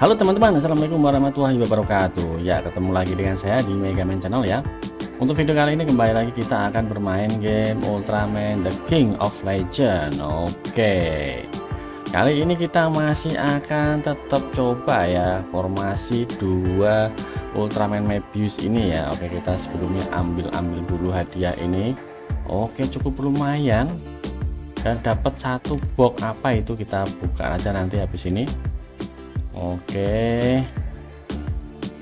Halo teman-teman, assalamualaikum warahmatullahi wabarakatuh. Ya, ketemu lagi dengan saya di Megaman Channel ya. Untuk video kali ini kembali lagi kita akan bermain game Ultraman the King of Legend. Oke, kali ini kita masih akan tetap coba ya formasi 2 Ultraman Mebius ini ya. Oke, kita sebelumnya ambil dulu hadiah ini. Oke, cukup lumayan dan dapat satu box, apa itu kita buka aja nanti habis ini. Oke,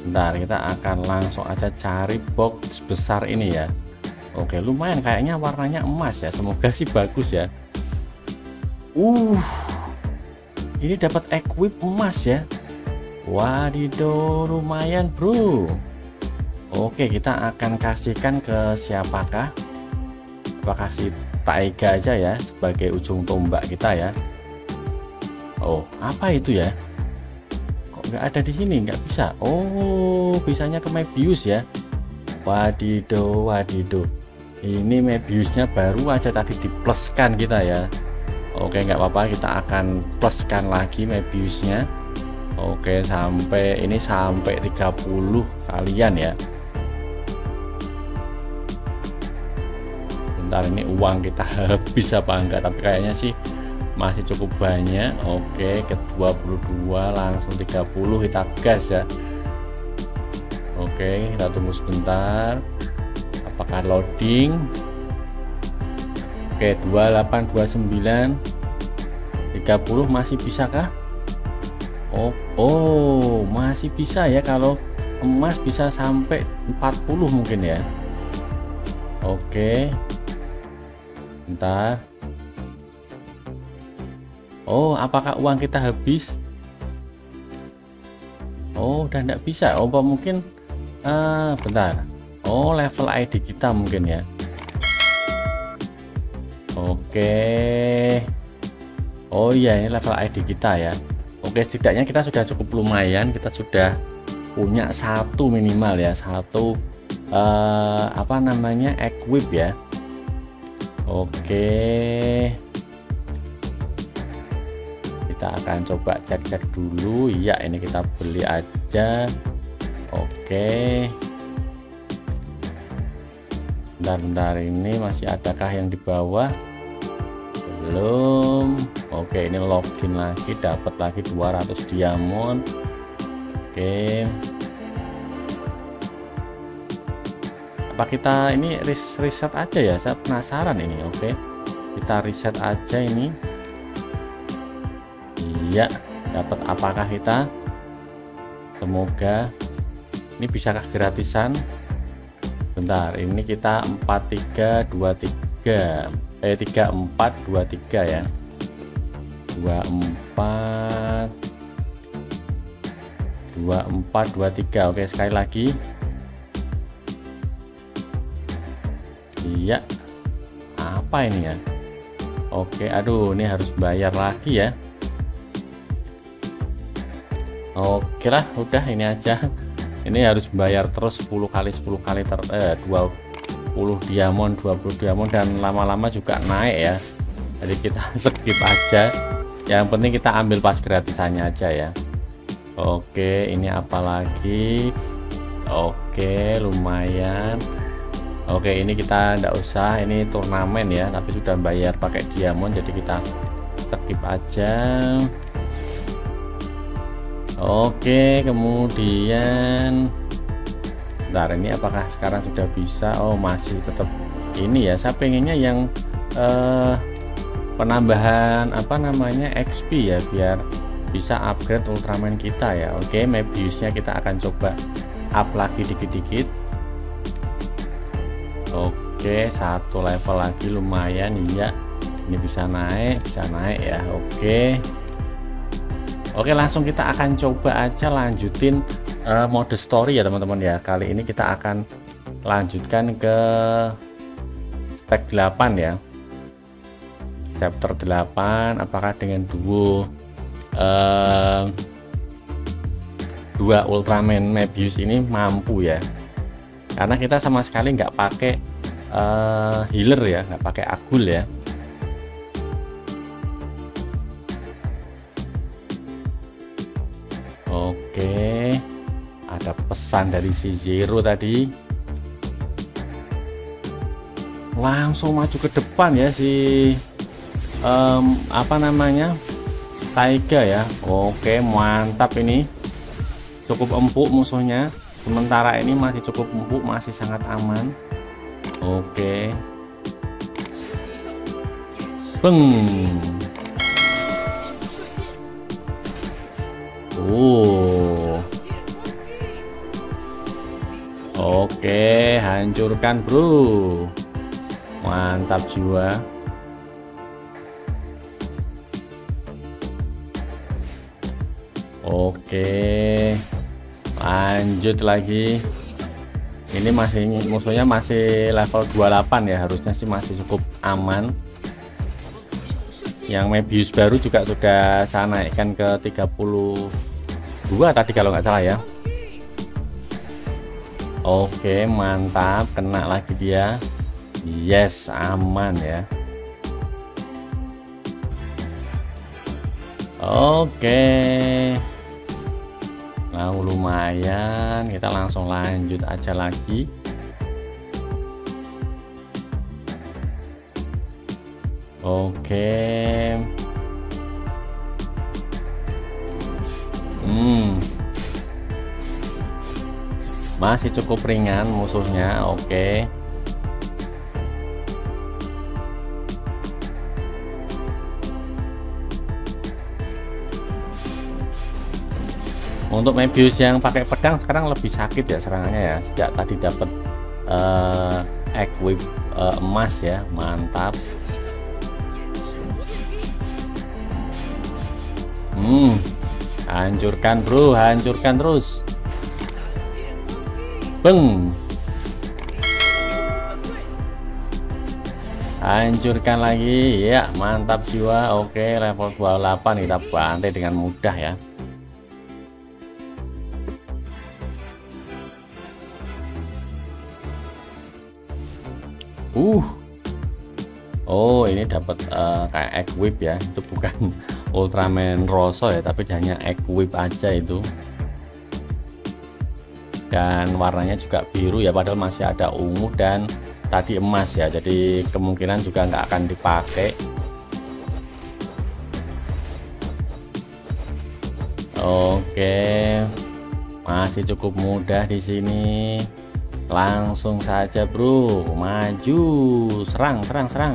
bentar kita akan langsung aja cari box besar ini ya. Oke, lumayan kayaknya warnanya emas ya, semoga sih bagus ya. Ini dapat equip emas ya. Wadidaw, lumayan bro. Oke, kita akan kasihkan ke siapakah? Apakah si Taiga aja ya sebagai ujung tombak kita ya. Oh, apa itu ya? Nggak ada di sini, nggak bisa. Oh, bisanya ke Mebius ya. Wadidaw, wadidaw. Ini Mebiusnya baru aja tadi dipluskan kita ya. Oke, nggak apa-apa, kita akan pluskan lagi Mebiusnya. Oke, sampai ini sampai 30 kalian ya. Bentar, ini uang kita habis apa enggak, tapi kayaknya sih masih cukup banyak. Oke, ke 22 langsung 30 kita gas ya. Oke, kita tunggu sebentar apakah loading. Oke, 28 29 30 masih bisakah? Oh, masih bisa ya. Kalau emas bisa sampai 40 mungkin ya. Oke, bentar. Oh, apakah uang kita habis? Oh, udah nggak bisa. Oh, mungkin bentar. Oh, level ID kita mungkin ya. Oke. Oh iya, ini level ID kita ya. Oke, setidaknya kita sudah cukup lumayan. Kita sudah punya satu minimal ya, satu apa namanya equip ya. Oke, kita akan coba cek dulu ya. Ini kita beli aja. Oke, bentar ini masih adakah yang di bawah? Belum. Oke, ini login lagi, dapat lagi 200 diamond. Oke, apa kita ini reset aja ya, saya penasaran ini. Oke, kita reset aja ini. Ya, dapat apakah kita? Semoga ini bisakah gratisan. Bentar, ini kita 4323 3423 ya. 24 23. Oke, sekali lagi. Iya. Apa ini ya? Oke, aduh, ini harus bayar lagi ya. Oke lah, udah ini aja. Ini harus bayar terus 10 kali 20 diamond, 20 diamond, dan lama-lama juga naik ya. Jadi kita skip aja. Yang penting kita ambil pas gratisannya aja ya. Oke, ini apa lagi? Oke, lumayan. Oke, ini kita ndak usah, ini turnamen ya, tapi sudah bayar pakai diamond, jadi kita skip aja. Oke, kemudian bentar, ini apakah sekarang sudah bisa? Oh, masih tetap ini ya. Saya pengennya yang penambahan apa namanya XP ya, biar bisa upgrade Ultraman kita ya. Oke, Mebiusnya kita akan coba up lagi dikit-dikit. Oke, satu level lagi lumayan ya. Ini bisa naik ya. Oke. Oke, langsung kita akan coba aja lanjutin mode story ya teman-teman ya. Kali ini kita akan lanjutkan ke spek 8 ya, chapter 8. Apakah dengan duo dua Ultraman Mebius ini mampu ya, karena kita sama sekali nggak pakai healer ya, nggak pakai Agul ya. Oke, ada pesan dari si Zero tadi. Langsung maju ke depan ya si Taiga ya. Oke, mantap, ini cukup empuk musuhnya. Sementara ini masih cukup empuk, masih sangat aman. Oke. Beng. Oke, hancurkan, bro. Mantap jiwa. Oke. Lanjut lagi. Ini masih musuhnya masih level 28 ya, harusnya sih masih cukup aman. Yang Mebius baru juga sudah saya naikkan ke 32 tadi kalau nggak salah ya. Oke, mantap, kena lagi dia. Yes, aman ya. Oke. Nah, lumayan, kita langsung lanjut aja lagi. Oke. Masih cukup ringan musuhnya. Oke. Untuk Mebius yang pakai pedang sekarang lebih sakit ya serangannya ya, sejak tadi dapat equip emas ya. Mantap. Hancurkan, bro, hancurkan terus. Beng. Hancurkan lagi ya, mantap jiwa. Oke, level 28 kita bantai dengan mudah ya. Oh, ini dapat kayak equip ya. Itu bukan Ultraman Rosso ya, tapi hanya equip aja itu. Dan warnanya juga biru ya, padahal masih ada ungu dan tadi emas ya. Jadi kemungkinan juga nggak akan dipakai. Oke. Masih cukup mudah di sini. Langsung saja, bro, maju, serang, serang, serang.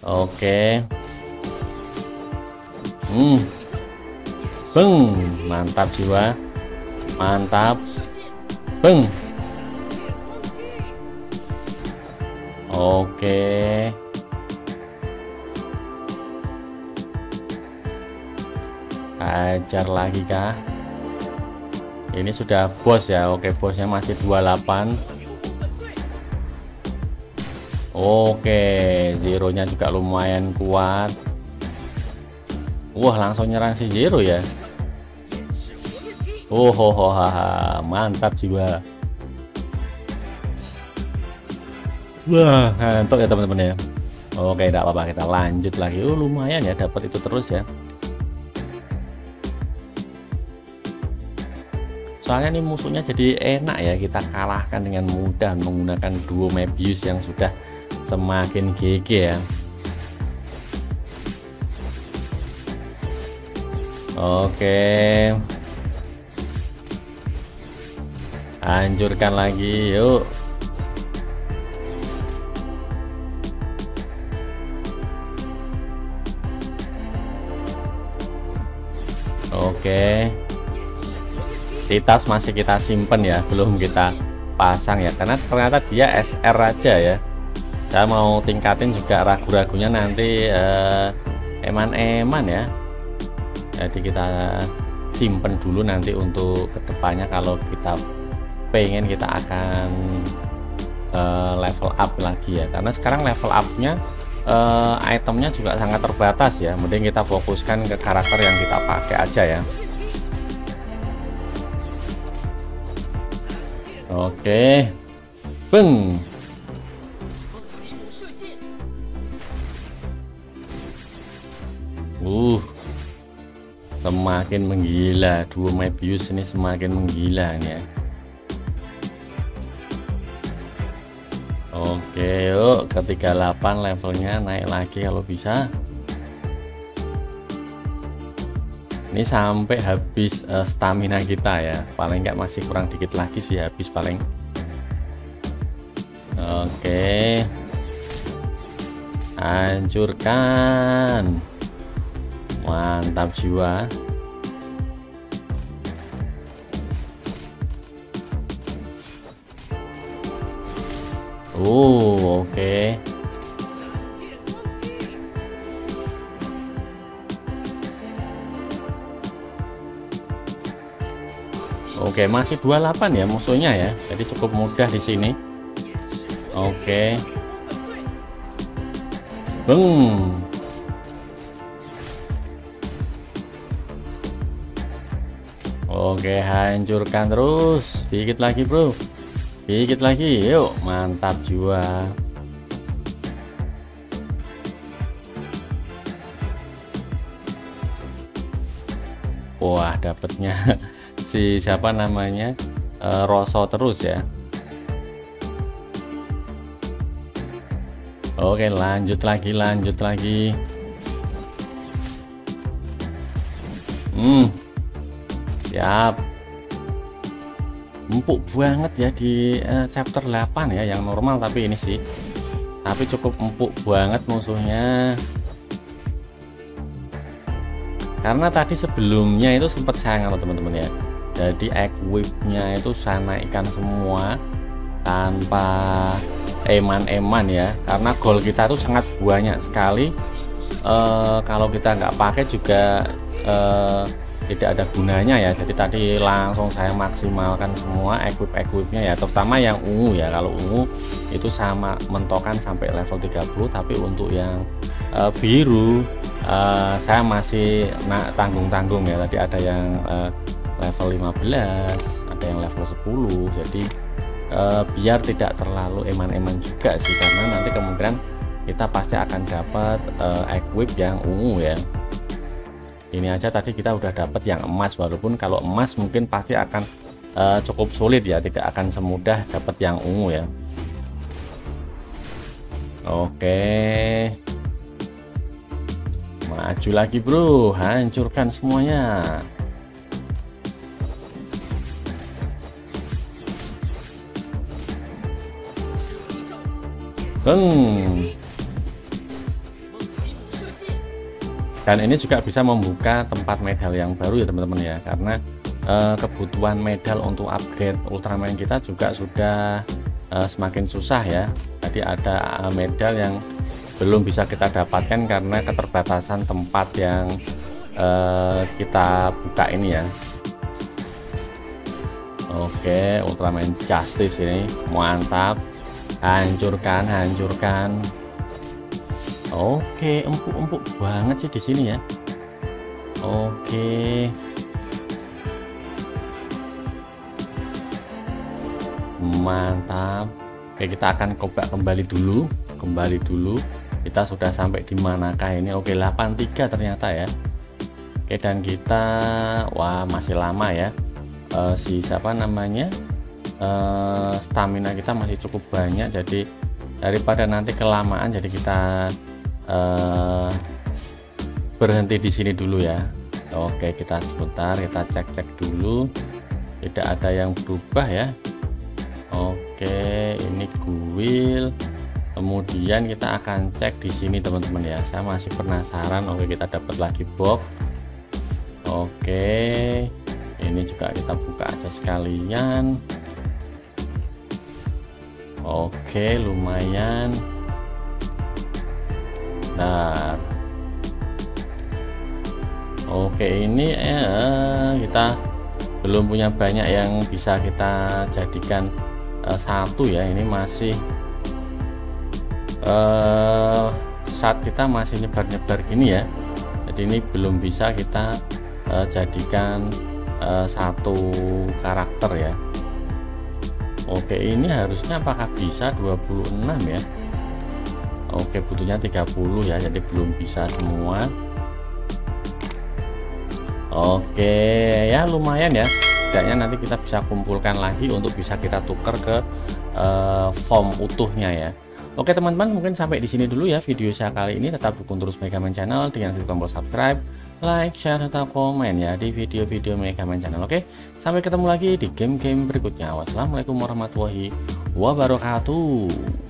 Oke. Beng, mantap jiwa. Mantap. Beng. Oke. Ajar lagi kah? Ini sudah bos ya. Oke, bosnya masih 28. Oke, Zero-nya juga lumayan kuat. Wah, langsung nyerang si Zero ya. Mantap jiwa. Wah, ngantuk ya teman-teman ya. Oke, tidak apa-apa, kita lanjut lagi. Lumayan ya, dapat itu terus ya. Soalnya ini musuhnya jadi enak ya, kita kalahkan dengan mudah menggunakan duo Mebius yang sudah semakin gigih ya. Oke, hancurkan lagi yuk. Oke, tas masih kita simpen ya, belum kita pasang ya, karena ternyata dia SR aja ya. Saya mau tingkatin juga ragu-ragunya nanti eman-eman ya. Jadi kita simpen dulu nanti untuk kedepannya, kalau kita pengen kita akan level up lagi ya, karena sekarang level upnya itemnya juga sangat terbatas ya. Mending kita fokuskan ke karakter yang kita pakai aja ya. Oke. Beng. semakin menggila. Duo Mebius ini semakin menggila nih ya. Oke, yuk ke 38 levelnya naik lagi kalau bisa. Ini sampai habis stamina kita ya, paling nggak masih kurang dikit lagi sih habis paling. Oke, hancurkan, mantap jiwa. Oke. Oke, masih 28 ya musuhnya ya. Jadi cukup mudah di sini. Oke. Beng. Oke, hancurkan terus. Dikit lagi, bro. Dikit lagi. Yuk, mantap jiwa. Wah, dapatnya si siapa namanya Rosso terus ya. Oke, lanjut lagi. Siap, empuk banget ya di chapter 8 ya, yang normal tapi ini sih tapi cukup empuk banget musuhnya. Karena tadi sebelumnya itu sempat saya ngalah teman-teman ya. Jadi equipnya itu saya naikkan semua tanpa eman-eman ya, karena gold kita tuh sangat banyak sekali. Kalau kita nggak pakai juga tidak ada gunanya ya. Jadi tadi langsung saya maksimalkan semua equipnya ya, terutama yang ungu ya. Kalau ungu itu sama mentokan sampai level 30, tapi untuk yang biru saya masih tanggung-tanggung ya. Tadi ada yang level 15, ada yang level 10. Jadi biar tidak terlalu eman-eman juga sih, karena nanti kemungkinan kita pasti akan dapat equip yang ungu ya. Ini aja tadi kita udah dapat yang emas, walaupun kalau emas mungkin pasti akan cukup sulit ya, tidak akan semudah dapat yang ungu ya. Oke, maju lagi bro, hancurkan semuanya. Dan ini juga bisa membuka tempat medal yang baru ya teman-teman ya, karena kebutuhan medal untuk upgrade Ultraman kita juga sudah semakin susah ya. Tadi ada medal yang belum bisa kita dapatkan karena keterbatasan tempat yang kita buka ini ya. Oke, Ultraman Justice ini mantap. Hancurkan. Oke, empuk banget sih di sini ya. Oke, mantap. Oke, kita akan coba kembali dulu. Kita sudah sampai di manakah ini? Oke, 83 ternyata ya. Oke, dan kita wah masih lama ya. Si siapa namanya? Stamina kita masih cukup banyak, jadi daripada nanti kelamaan jadi kita berhenti di sini dulu ya. Oke, kita sebentar kita cek dulu tidak ada yang berubah ya. Oke, ini kuil, kemudian kita akan cek di sini teman-teman ya, saya masih penasaran. Oke, kita dapat lagi box. Oke, ini juga kita buka aja sekalian. Oke, lumayan. Nah, oke, ini kita belum punya banyak yang bisa kita jadikan satu ya. Ini masih saat kita masih nyebar gini ya. Jadi ini belum bisa kita jadikan satu karakter ya. Oke, ini harusnya apakah bisa 26 ya. Oke, butuhnya 30 ya, jadi belum bisa semua. Oke ya, lumayan ya. Setidaknya nanti kita bisa kumpulkan lagi untuk bisa kita tuker ke form utuhnya ya. Oke teman-teman, mungkin sampai di sini dulu ya video saya kali ini. Tetap dukung terus Megaman Channel dengan klik tombol subscribe, like, share, atau komen ya di video-video Megaman Channel. Oke, sampai ketemu lagi di game-game berikutnya. Wassalamualaikum warahmatullahi wabarakatuh.